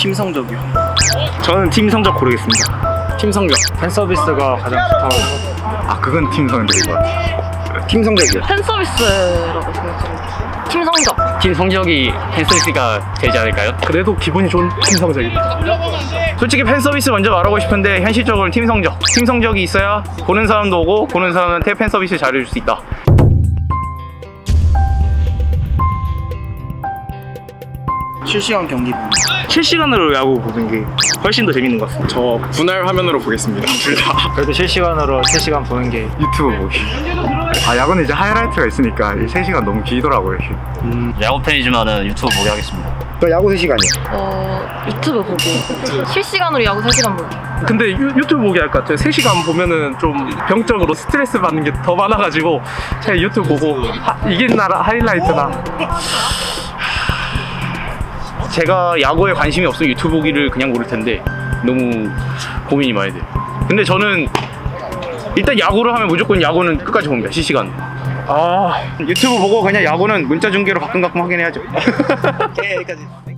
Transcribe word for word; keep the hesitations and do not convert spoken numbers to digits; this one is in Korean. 팀 성적이요. 저는 팀 성적 고르겠습니다. 팀 성적. 팬 서비스가 가장 좋다고. 아, 그건 팀 성적인 것 같아요. 팀 성적이요. 팬 서비스라고 생각합니다. 팀 성적. 팀 성적이 팬 서비스가 되지 않을까요? 그래도 기분이 좋은 팀 성적입니다. 솔직히 팬 서비스 먼저 말하고 싶은데 현실적으로 팀 성적. 팀 성적이 있어야 보는 사람도 오고 보는 사람한테 팬 서비스를 잘해줄 수 있다. 실시간 경기 보는 실시간으로 야구 보는 게 훨씬 더 재밌는 것 같습니다. 저 분할 화면으로 보겠습니다. 둘 다. 그래도 실시간으로 세 시간 보는 게 유튜브 보기. 아, 야구는 이제 하이라이트가 있으니까 세 시간 너무 길더라고요. 음, 야구 팬이지만은 유튜브 보기 하겠습니다. 저 야구 세 시간이요. 어... 유튜브 보기. 실시간으로 야구 세 시간 보기. 근데 유, 유튜브 보기 할 것 같아요. 세 시간 보면은 좀 병적으로 스트레스 받는 게 더 많아가지고 제가 유튜브 보고 하, 이긴 나라 하이라이트나 제가 야구에 관심이 없으면 유튜브 보기를 그냥 고를 텐데 너무 고민이 많이 돼요. 근데 저는 일단 야구를 하면 무조건 야구는 끝까지 봅니다. 실시간. 아, 유튜브 보고 그냥 야구는 문자 중계로 가끔 가끔 확인해야죠. 오케이, 여기까지.